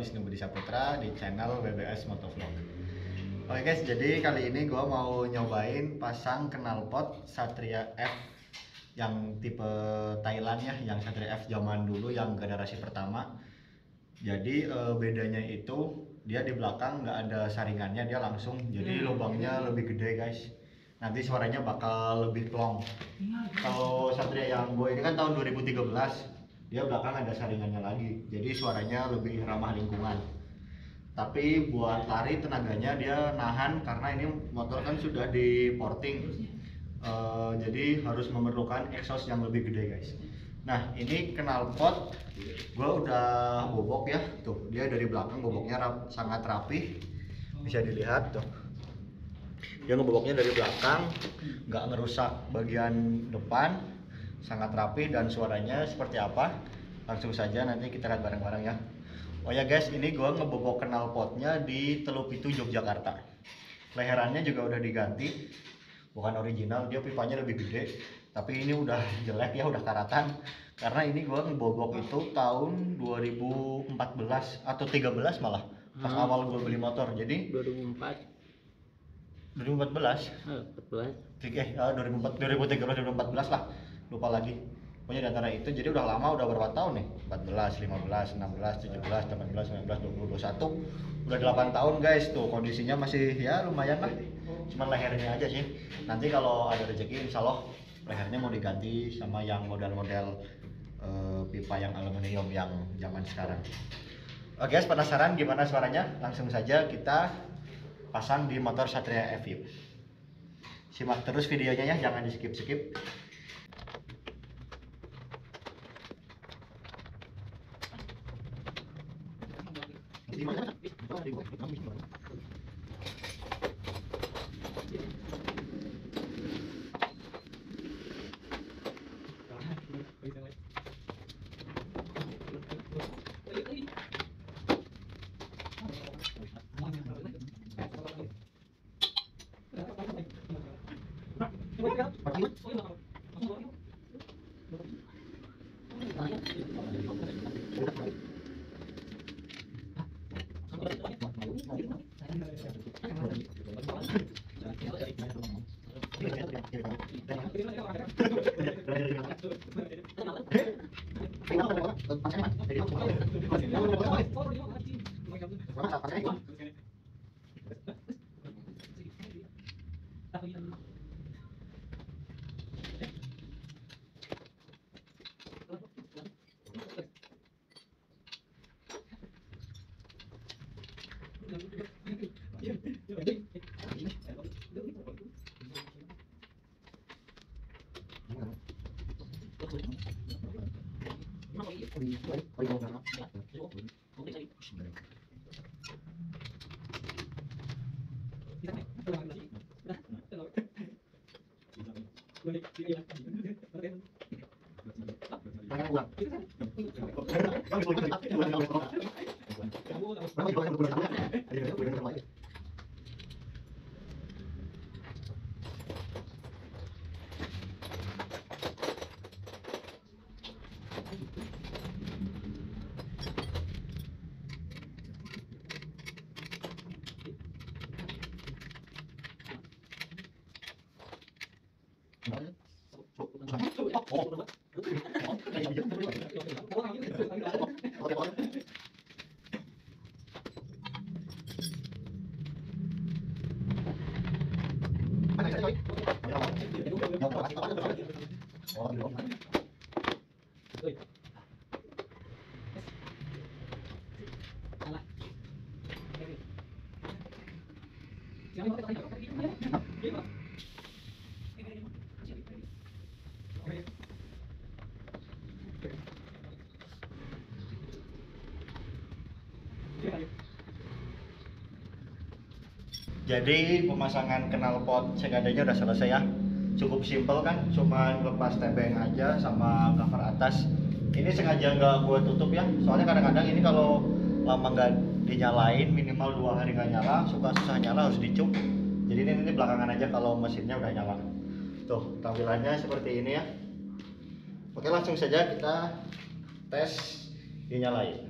Wisnu Budi Saputra di channel WBs Motovlog. Oke guys, jadi kali ini gua mau nyobain pasang knalpot Satria FU yang tipe Thailand ya, yang Satria FU zaman dulu yang generasi pertama. Jadi bedanya itu dia di belakang nggak ada saringannya, dia langsung, jadi lubangnya lebih gede guys. Nanti suaranya bakal lebih plong. Kalau Satria yang gue ini kan tahun 2013, dia belakang ada saringannya lagi, jadi suaranya lebih ramah lingkungan. Tapi buat lari tenaganya dia nahan, karena ini motor kan sudah di porting, jadi harus memerlukan exhaust yang lebih gede guys. Nah ini knalpot gue udah bobok ya, tuh dia dari belakang boboknya sangat rapi, bisa dilihat tuh. Dia ngeboboknya dari belakang, nggak ngerusak bagian depan, sangat rapi. Dan suaranya seperti apa? Langsung saja nanti kita lihat bareng-bareng ya. Oh ya guys, ini gua ngebobok knalpotnya di Telupitu Yogyakarta. Leherannya juga udah diganti, bukan original, dia pipanya lebih gede. Tapi ini udah jelek ya, udah karatan. Karena ini gua ngebobok itu tahun 2014 atau 13 malah, pas awal gua beli motor. Jadi 2013 lah, lupa lagi pokoknya di antara itu. Jadi udah lama, udah berapa tahun nih, 14, 15, 16, 17, 18, 19, 20, 21 udah 8 tahun guys. Tuh kondisinya masih ya lumayan lah, cuman lehernya aja sih. Nanti kalau ada rezeki insya Allah lehernya mau diganti sama yang model-model pipa yang aluminium yang zaman sekarang. Oke guys, penasaran gimana suaranya? Langsung saja kita pasang di motor Satria FU. Simak terus videonya ya, jangan di skip-skip. Jadi pemasangan knalpot seadanya udah selesai ya. Cukup simpel kan, cuman lepas tebeng aja sama cover atas. Ini sengaja nggak gue tutup ya, soalnya kadang-kadang ini kalau lama nggak dinyalain, minimal 2 hari nggak nyala, suka susah nyala, harus dicup. Jadi ini nanti belakangan aja kalau mesinnya udah nyala. Tuh tampilannya seperti ini ya. Oke, langsung saja kita tes dinyalain.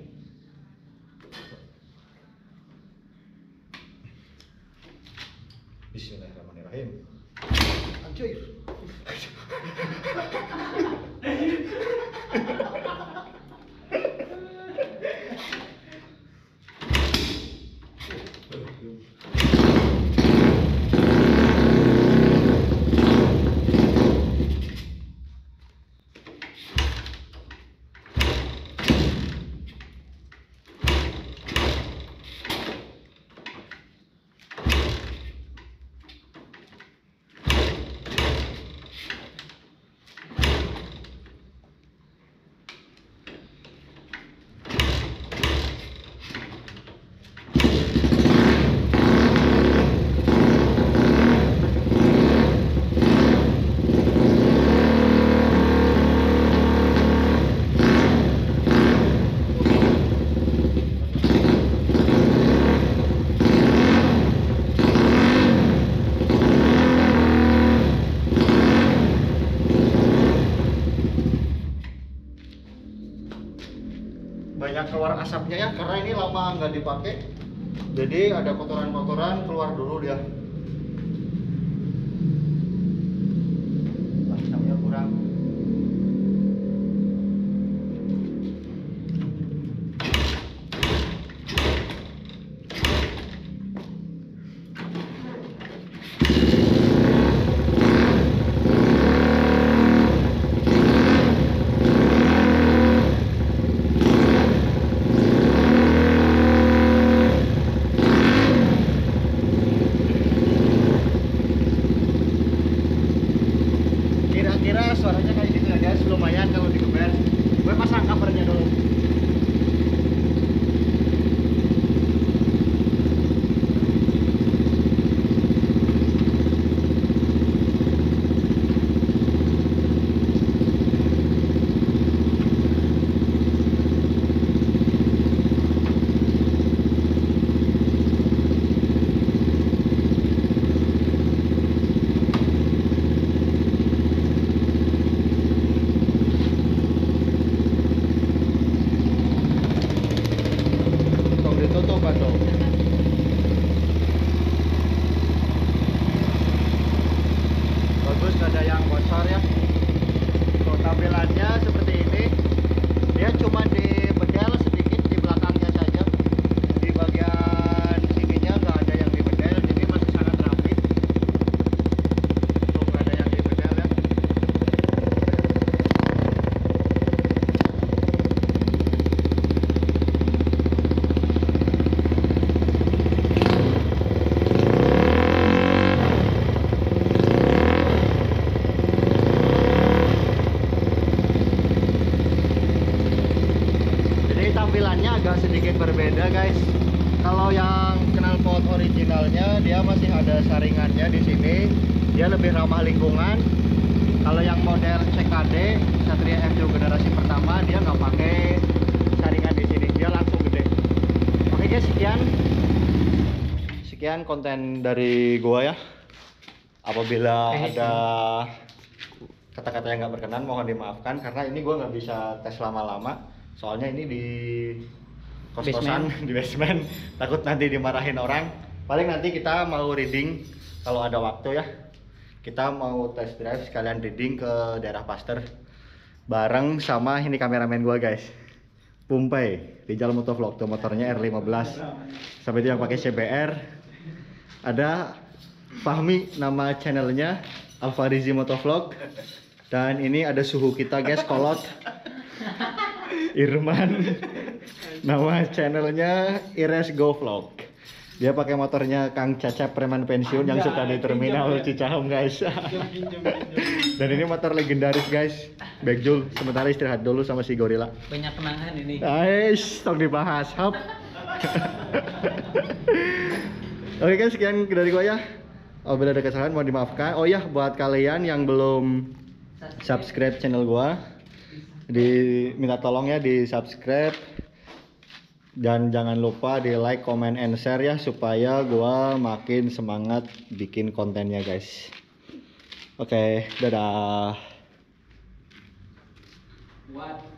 Bismillahirrahmanirrahim. Anjir. Asapnya ya, karena ini lama nggak dipakai, jadi ada kotoran-kotoran keluar dulu dia. Asapnya kurang. Sekian konten dari gua ya. Apabila ada kata-kata yang nggak berkenan mohon dimaafkan, karena ini gua nggak bisa tes lama-lama. Soalnya ini di kos-kosan, di basement. Takut nanti dimarahin orang. Paling nanti kita mau reading kalau ada waktu ya. Kita mau test drive sekalian reading ke daerah Pasteur bareng sama ini kameramen gua guys. Pumpei, Rijal Motovlog, tuh motornya R15. Sampai itu yang pakai CBR. Ada Fahmi, nama channelnya Alfarizi Motovlog. Dan ini ada suhu kita guys, kolot Irman, nama channelnya Ires Govlog. Dia pakai motornya Kang Caca, preman pensiun yang suka di terminal Cicahum guys. Dan ini motor legendaris guys, Bagjul. Sementara istirahat dulu sama si Gorila. Banyak kenangan ini. Guys, tolong dibahas. Hap. Oke guys, sekian dari gua ya. Apabila ada kesalahan mohon dimaafkan. Oh ya, buat kalian yang belum subscribe channel gua, diminta tolong ya di subscribe. Dan jangan lupa di like, comment, and share ya, supaya gua makin semangat bikin kontennya guys. Oke, dadah. What?